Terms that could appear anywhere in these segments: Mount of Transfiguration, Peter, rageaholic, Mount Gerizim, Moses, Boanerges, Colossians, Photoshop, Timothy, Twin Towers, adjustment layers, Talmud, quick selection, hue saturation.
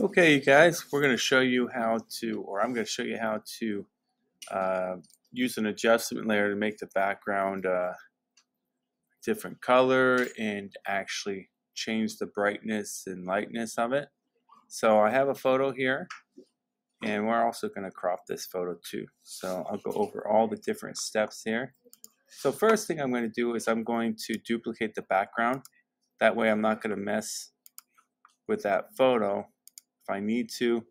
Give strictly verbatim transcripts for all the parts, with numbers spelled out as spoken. Okay, you guys, we're going to show you how to, or I'm going to show you how to uh, use an adjustment layer to make the background uh, different color and actually change the brightness and lightness of it. So I have a photo here, and we're also going to crop this photo too. So I'll go over all the different steps here. So first thing I'm going to do is I'm going to duplicate the background. That way I'm not going to mess with that photo. If I need to,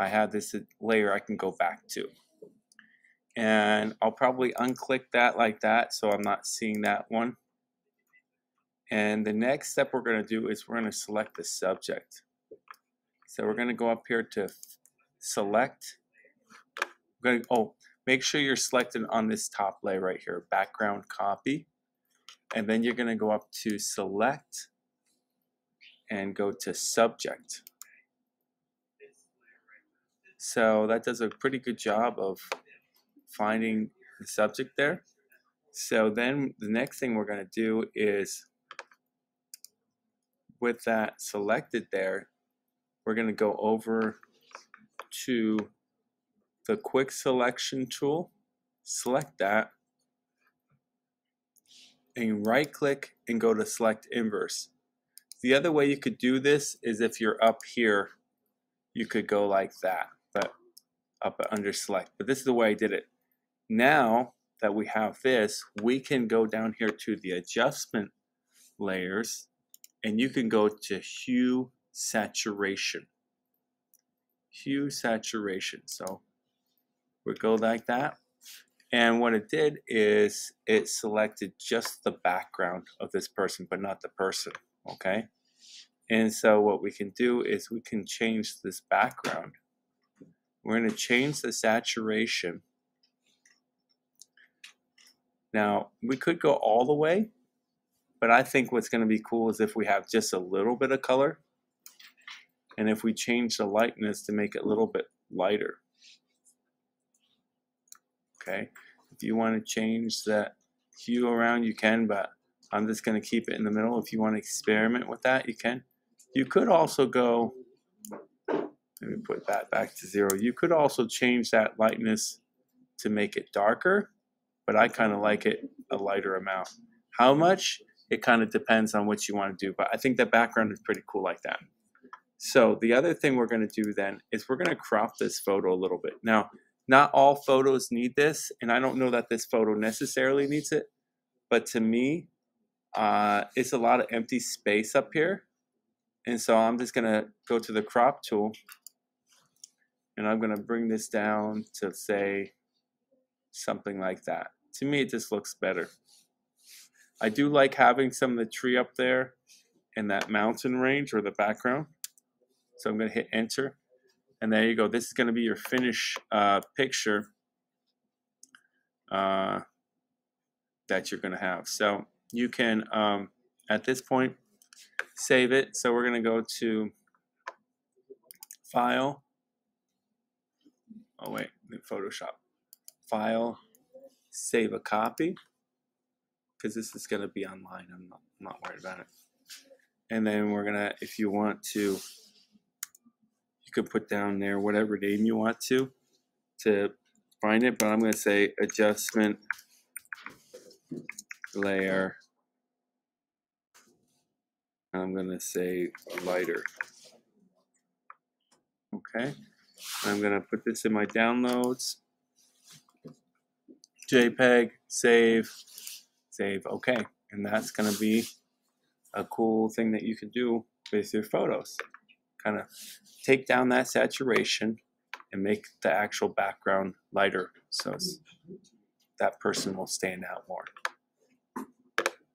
I have this layer I can go back to. And I'll probably unclick that like that so I'm not seeing that one. And the next step we're going to do is we're going to select the subject. So we're going to go up here to select. We're going to, oh, make sure you're selected on this top layer right here, background copy. And then you're going to go up to select and go to subject. So that does a pretty good job of finding the subject there. So then the next thing we're going to do is with that selected there, we're going to go over to the quick selection tool, select that, and right click and go to select inverse. The other way you could do this is if you're up here, you could go like that, but up under select. But this is the way I did it. Now that we have this, we can go down here to the adjustment layers, and you can go to hue saturation. Hue saturation. So we go like that. And what it did is it selected just the background of this person, but not the person. Okay. And so what we can do is we can change this background. We're going to change the saturation. Now, we could go all the way, but I think what's going to be cool is if we have just a little bit of color, and if we change the lightness to make it a little bit lighter. Okay, if you want to change that hue around, you can, but I'm just going to keep it in the middle. If you want to experiment with that, you can. You could also go, let me put that back to zero. You could also change that lightness to make it darker, but I kind of like it a lighter amount. How much? It kind of depends on what you want to do, but I think the background is pretty cool like that. So the other thing we're going to do then is we're going to crop this photo a little bit. Now, not all photos need this, and I don't know that this photo necessarily needs it, but to me, uh, it's a lot of empty space up here. And so I'm just going to go to the crop tool, and I'm going to bring this down to say something like that. To me, it just looks better. I do like having some of the tree up there and that mountain range or the background. So I'm going to hit enter, and there you go. This is going to be your finished uh, picture uh, that you're going to have. So you can, um, at this point, save it. So we're going to go to File. Oh, wait, Photoshop. File, Save a Copy, because this is going to be online. I'm not, I'm not worried about it. And then we're going to, if you want to, could put down there whatever name you want to to find it, but I'm going to say adjustment layer, I'm going to say lighter. Okay, I'm going to put this in my downloads, JPEG, save, save, okay, and that's going to be a cool thing that you can do with your photos. Kind of take down that saturation and make the actual background lighter so that person will stand out more.